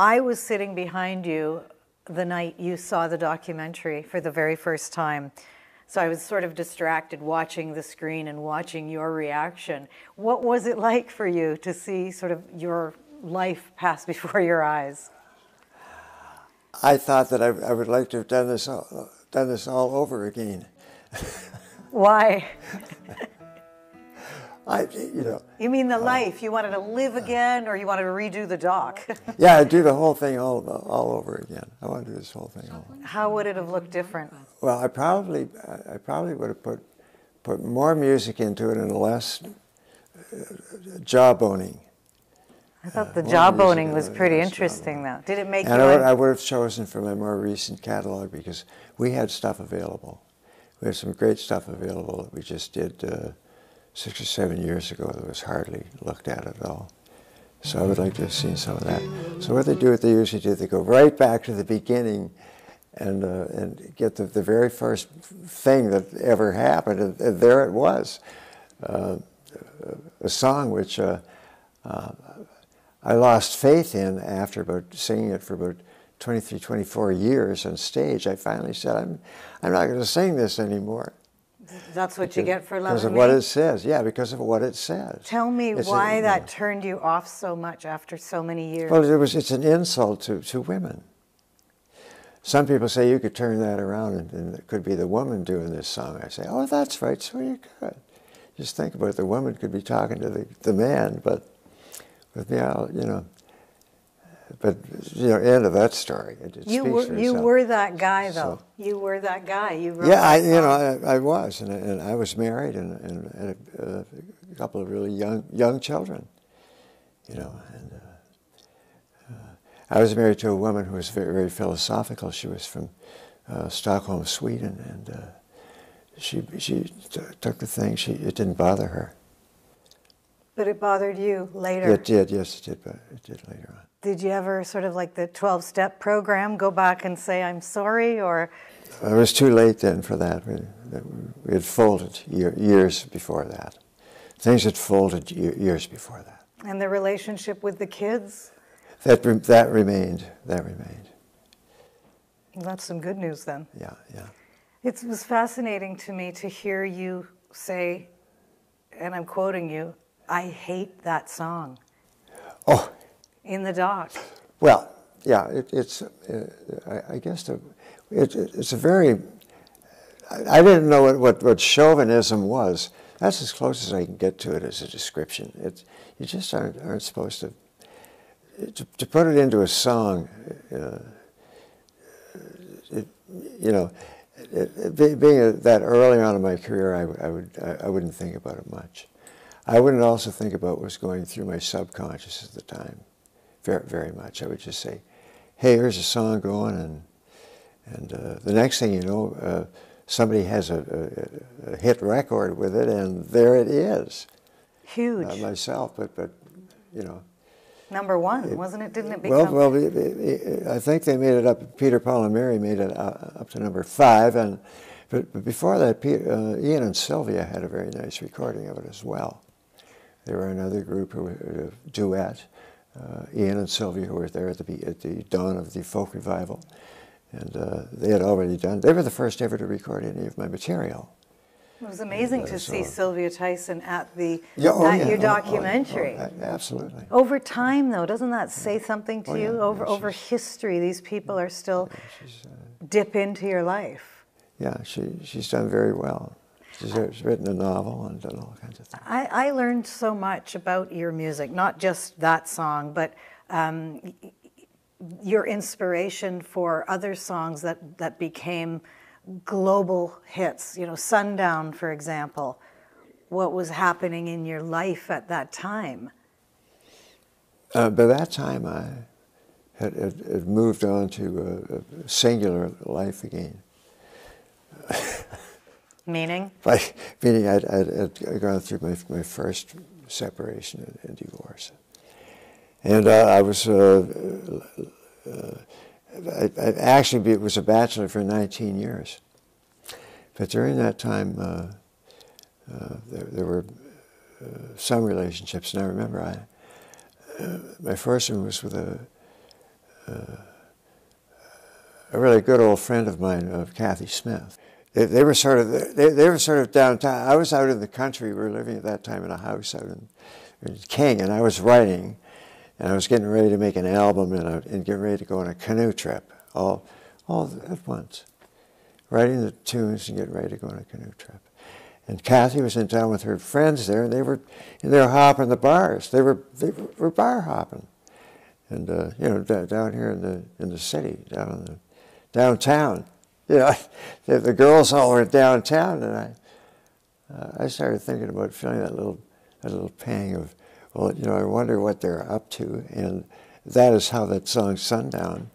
I was sitting behind you the night you saw the documentary for the very first time. So I was sort of distracted watching the screen and watching your reaction. What was it like for you to see sort of your life pass before your eyes? I thought that I would like to have done this all over again. Why? You know. You mean the life? You wanted to live again, or you wanted to redo the doc? Yeah, I'd do the whole thing all over again. I want to do this whole thing all over. How would it have looked different? Well, I probably would have put more music into it and less jawboning. I thought the jawboning was pretty interesting, though. Did it make you? And I would have chosen from my more recent catalog because we had stuff available. We had some great stuff available that we just did 6 or 7 years ago that was hardly looked at all. So I would like to have seen some of that. So what they do, what they usually do, they go right back to the beginning and get the very first thing that ever happened, and there it was. A song which I lost faith in after about singing it for about 23, 24 years on stage. I finally said, I'm not going to sing this anymore. That's what you get for loving me? Because of what it says, yeah, because of what it says. Tell me why that turned you off so much after so many years. Well, it's an insult to women. Some people say you could turn that around and it could be the woman doing this song. I say, oh, that's right, so you could. Just think about it, the woman could be talking to the man, but with me, you know. But, you know, end of that story. It speaks for itself. You were that guy, though. So, you were that guy. You wrote that song. I was. And I was married and had a couple of really young children, you know. And I was married to a woman who was very, very philosophical. She was from Stockholm, Sweden, and she took the thing. It didn't bother her. But it bothered you later. It did, yes, it did, but it did later on. Did you ever sort of like the 12-step program, go back and say, I'm sorry, or? It was too late then for that. We had folded years before that. Things had folded years before that. And the relationship with the kids? That remained, that remained. Well, that's some good news then. Yeah, yeah. It was fascinating to me to hear you say, and I'm quoting you, I hate that song. Oh. In the doc. Well, yeah, I guess it's a very, I didn't know what chauvinism was. That's as close as I can get to it as a description. You just aren't supposed to put it into a song, you know, being that early on in my career, I wouldn't think about it much. I wouldn't also think about what was going through my subconscious at the time. Very, very much. I would just say, hey, here's a song going, and the next thing you know, somebody has a hit record with it, and there it is. Huge. Not myself, but you know. #1, wasn't it? Didn't it become? Well, I think they made it up. Peter, Paul, and Mary made it up to #5, but before that, Ian and Sylvia had a very nice recording of it as well. They were another group who a duet. Ian and Sylvia, who were there at the dawn of the folk revival, and they had already done. They were the first ever to record any of my material. It was amazing to see Sylvia Tyson at your documentary. Oh, absolutely. Over time, though, doesn't that say something to you? Over history, these people are still dip into your life. Yeah, she's done very well. She's written a novel and done all kinds of things. I learned so much about your music, not just that song, but your inspiration for other songs that became global hits. You know, Sundown, for example. What was happening in your life at that time? By that time, I had moved on to a singular life again. Meaning? Meaning I'd gone through my first separation and divorce. And I was, I actually was a bachelor for 19 years. But during that time, there were some relationships. And I remember my first one was with a really good old friend of mine, of Kathy Smith. They were sort of downtown. I was out in the country. We were living at that time in a house out in King, and I was writing, and I was getting ready to make an album, and getting ready to go on a canoe trip, all at once, writing the tunes and getting ready to go on a canoe trip. And Kathy was in town with her friends there, and they were hopping the bars. They were bar hopping, and you know, down here in the city, down in the downtown. You know, the girls all were downtown, and I started thinking about feeling that little pang of, well, you know, I wonder what they're up to, and that is how that song "Sundown"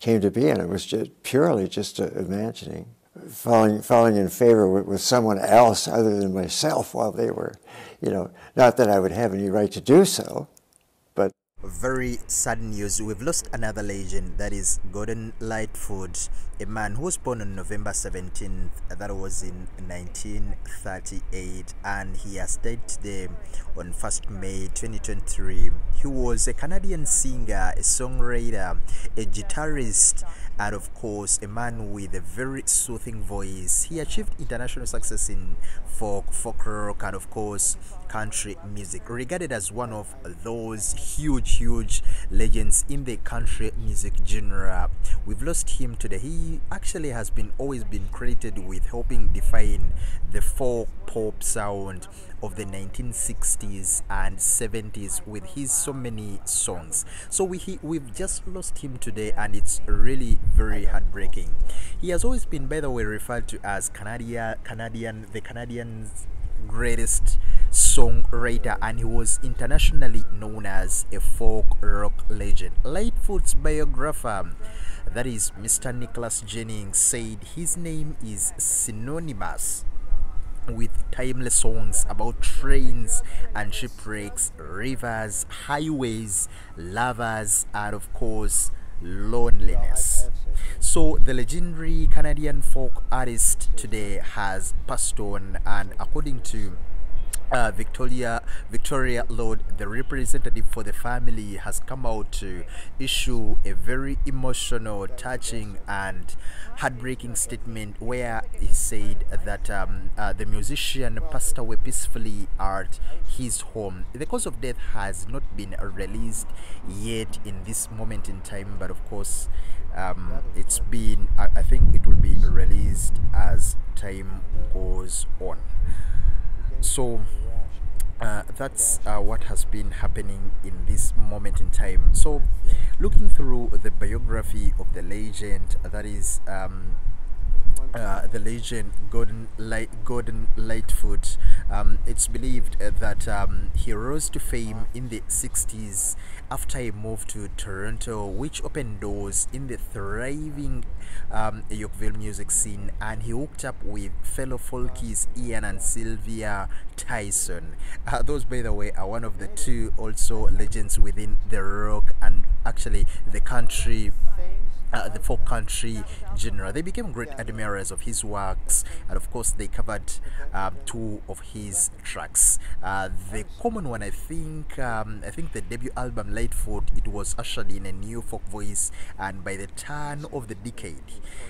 came to be, and it was just purely just imagining falling in favor with someone else other than myself while they were, you know, not that I would have any right to do so, but. Very sad news. We've lost another legend, that is Gordon Lightfoot, a man who was born on November 17th, that was in 1938, and he has died today on 1st May 2023. He was a Canadian singer, a songwriter, a guitarist, and of course a man with a very soothing voice. He achieved international success in folk rock, and of course country music, regarded as one of those huge legends in the country music genre. We've lost him today. He actually has always been credited with helping define the folk pop sound of the 1960s and 70s with his so many songs. So we've just lost him today, and it's really very heartbreaking. He has always been, by the way, referred to as Canadian's greatest songwriter, and he was internationally known as a folk rock legend. Lightfoot's biographer, that is Mr. Nicholas Jennings, said his name is synonymous with timeless songs about trains and shipwrecks, rivers, highways, lovers, and of course loneliness. So the legendary Canadian folk artist today has passed on, and according to Victoria Lord, the representative for the family, has come out to issue a very emotional, touching and heartbreaking statement, where he said that the musician passed away peacefully at his home. The cause of death has not been released yet in this moment in time, but of course it's been, I think it will be released as time goes on. So that's what has been happening in this moment in time. So looking through the biography of the legend, that is the legend Gordon Lightfoot, it's believed that he rose to fame in the 60s after he moved to Toronto, which opened doors in the thriving Yorkville music scene, and he hooked up with fellow folkies Ian and Sylvia Tyson. Those, by the way, are one of the two also legends within the rock and actually the country, the folk country genre. They became great admirers of his works, and of course they covered two of his tracks. The common one, I think the debut album Lightfoot, it was ushered in a new folk voice, and by the turn of the decade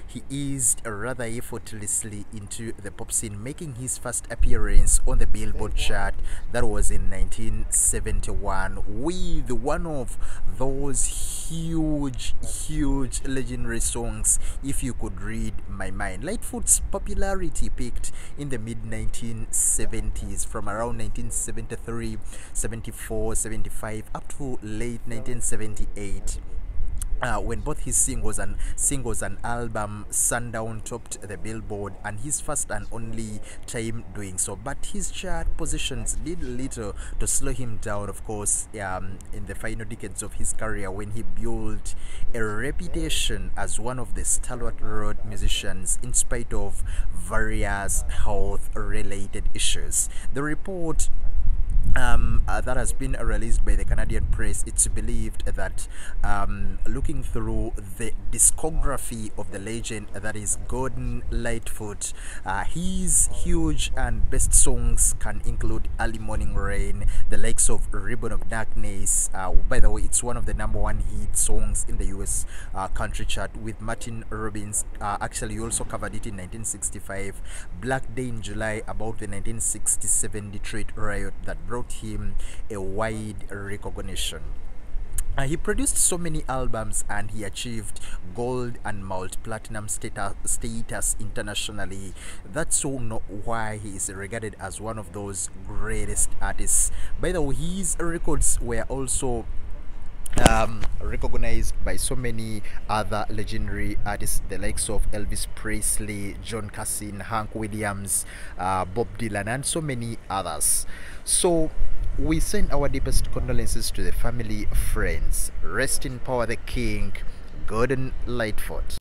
he eased rather effortlessly into the pop scene, making his first appearance on the Billboard chart. That was in 1971 with one of those huge legendary songs, If You Could Read My Mind. Lightfoot's popularity peaked in the mid-1970s, from around 1973, 74, 75 up to late 1978. When both his singles and album Sundown topped the Billboard, and his first and only time doing so. But his chart positions did little to slow him down, of course, in the final decades of his career, when he built a reputation as one of the stalwart road musicians in spite of various health-related issues. The report that has been released by the Canadian Press, it's believed that looking through the discography of the legend that is Gordon Lightfoot, his huge and best songs can include Early Morning Rain, the likes of Ribbon of Darkness. By the way, it's one of the #1 hit songs in the US country chart with Martin Robbins. Actually, he also covered it in 1965. Black Day in July, about the 1967 Detroit riot that brought him a wide recognition. He produced so many albums and he achieved gold and multi-platinum status internationally. That's why he is regarded as one of those greatest artists. By the way, his records were also recognized by so many other legendary artists, the likes of Elvis Presley, John Cassin, Hank Williams, Bob Dylan, and so many others. So we send our deepest condolences to the family, friends. Rest in power, the king, Gordon Lightfoot.